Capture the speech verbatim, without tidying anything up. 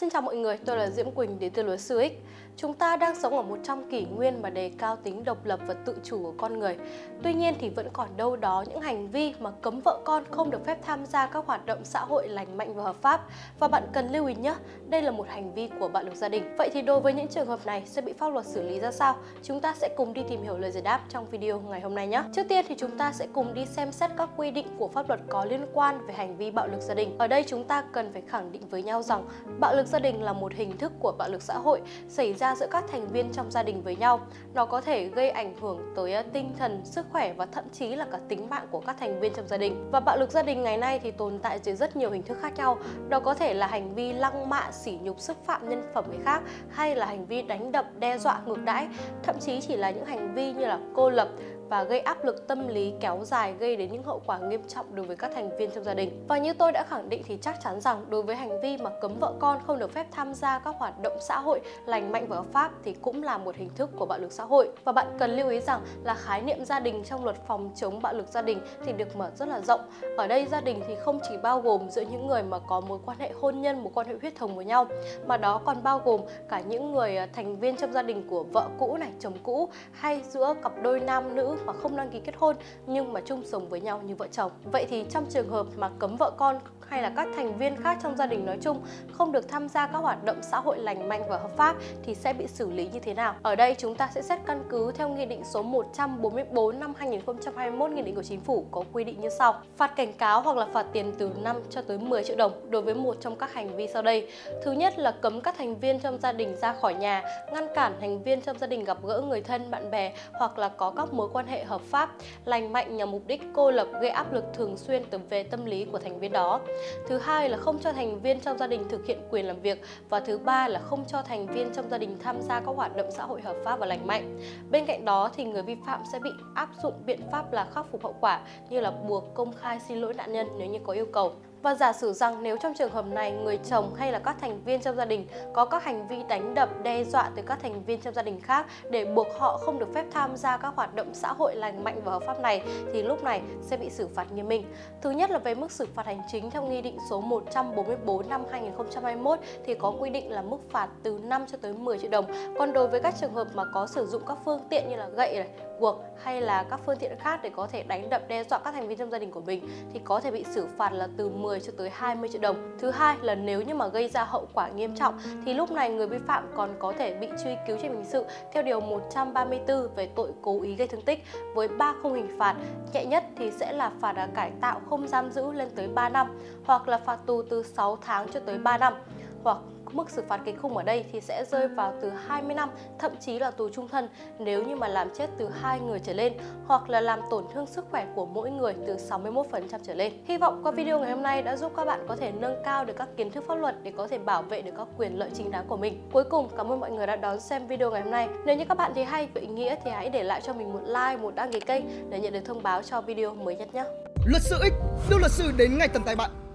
Xin chào mọi người, tôi là Diễm Quỳnh đến từ Luật Sư X. Chúng ta đang sống ở một trong kỷ nguyên mà đề cao tính độc lập và tự chủ của con người. Tuy nhiên thì vẫn còn đâu đó những hành vi mà cấm vợ con không được phép tham gia các hoạt động xã hội lành mạnh và hợp pháp. Và bạn cần lưu ý nhé, đây là một hành vi của bạo lực gia đình. Vậy thì đối với những trường hợp này sẽ bị pháp luật xử lý ra sao? Chúng ta sẽ cùng đi tìm hiểu lời giải đáp trong video ngày hôm nay nhé. Trước tiên thì chúng ta sẽ cùng đi xem xét các quy định của pháp luật có liên quan về hành vi bạo lực gia đình. Ở đây chúng ta cần phải khẳng định với nhau rằng bạo lực gia đình là một hình thức của bạo lực xã hội xảy ra giữa các thành viên trong gia đình với nhau. Nó có thể gây ảnh hưởng tới tinh thần, sức khỏe và thậm chí là cả tính mạng của các thành viên trong gia đình. Và bạo lực gia đình ngày nay thì tồn tại dưới rất nhiều hình thức khác nhau. Đó có thể là hành vi lăng mạ, sỉ nhục, xúc phạm nhân phẩm người khác, hay là hành vi đánh đập, đe dọa, ngược đãi, thậm chí chỉ là những hành vi như là cô lập và gây áp lực tâm lý kéo dài, gây đến những hậu quả nghiêm trọng đối với các thành viên trong gia đình. Và như tôi đã khẳng định thì chắc chắn rằng đối với hành vi mà cấm vợ con không được phép tham gia các hoạt động xã hội lành mạnh và hợp pháp thì cũng là một hình thức của bạo lực xã hội. Và bạn cần lưu ý rằng là khái niệm gia đình trong luật phòng chống bạo lực gia đình thì được mở rất là rộng. Ở đây gia đình thì không chỉ bao gồm giữa những người mà có mối quan hệ hôn nhân, mối quan hệ huyết thống với nhau, mà đó còn bao gồm cả những người thành viên trong gia đình của vợ cũ này, chồng cũ, hay giữa cặp đôi nam nữ mà không đăng ký kết hôn nhưng mà chung sống với nhau như vợ chồng. Vậy thì trong trường hợp mà cấm vợ con hay là các thành viên khác trong gia đình nói chung không được tham gia các hoạt động xã hội lành mạnh và hợp pháp thì sẽ bị xử lý như thế nào? Ở đây chúng ta sẽ xét căn cứ theo Nghị định số một trăm bốn mươi bốn năm hai nghìn không trăm hai mươi mốt, Nghị định của Chính phủ có quy định như sau: phạt cảnh cáo hoặc là phạt tiền từ năm cho tới mười triệu đồng đối với một trong các hành vi sau đây. Thứ nhất là cấm các thành viên trong gia đình ra khỏi nhà, ngăn cản thành viên trong gia đình gặp gỡ người thân, bạn bè hoặc là có các mối quan hệ hợp pháp, lành mạnh nhằm mục đích cô lập, gây áp lực thường xuyên về tâm lý của thành viên đó. Thứ hai là không cho thành viên trong gia đình thực hiện quyền làm việc. Và thứ ba là không cho thành viên trong gia đình tham gia các hoạt động xã hội hợp pháp và lành mạnh. Bên cạnh đó thì người vi phạm sẽ bị áp dụng biện pháp là khắc phục hậu quả, như là buộc công khai xin lỗi nạn nhân nếu như có yêu cầu. Và giả sử rằng nếu trong trường hợp này người chồng hay là các thành viên trong gia đình có các hành vi đánh đập, đe dọa tới các thành viên trong gia đình khác để buộc họ không được phép tham gia các hoạt động xã hội lành mạnh và hợp pháp này thì lúc này sẽ bị xử phạt nghiêm minh. Thứ nhất là về mức xử phạt hành chính theo Nghị định số một trăm bốn mươi bốn năm hai nghìn không trăm hai mươi mốt thì có quy định là mức phạt từ năm cho tới mười triệu đồng. Còn đối với các trường hợp mà có sử dụng các phương tiện như là gậy này, guộc hay là các phương tiện khác để có thể đánh đập, đe dọa các thành viên trong gia đình của mình thì có thể bị xử phạt là từ mười cho tới hai mươi triệu đồng. Thứ hai là nếu như mà gây ra hậu quả nghiêm trọng thì lúc này người vi phạm còn có thể bị truy cứu trách nhiệm hình sự theo điều một trăm ba mươi tư về tội cố ý gây thương tích với ba khung hình phạt. Nhẹ nhất thì sẽ là phạt cải tạo không giam giữ lên tới ba năm, hoặc là phạt tù từ sáu tháng cho tới ba năm, hoặc mức xử phạt kịch khung ở đây thì sẽ rơi vào từ hai mươi năm, thậm chí là tù chung thân nếu như mà làm chết từ hai người trở lên, hoặc là làm tổn thương sức khỏe của mỗi người từ sáu mươi mốt phần trăm trở lên. Hy vọng qua video ngày hôm nay đã giúp các bạn có thể nâng cao được các kiến thức pháp luật để có thể bảo vệ được các quyền lợi chính đáng của mình. Cuối cùng, cảm ơn mọi người đã đón xem video ngày hôm nay. Nếu như các bạn thấy hay và ý nghĩa thì hãy để lại cho mình một like, một đăng ký kênh để nhận được thông báo cho video mới nhất nhé. Luật sư X đưa luật sư đến ngay tận tay bạn.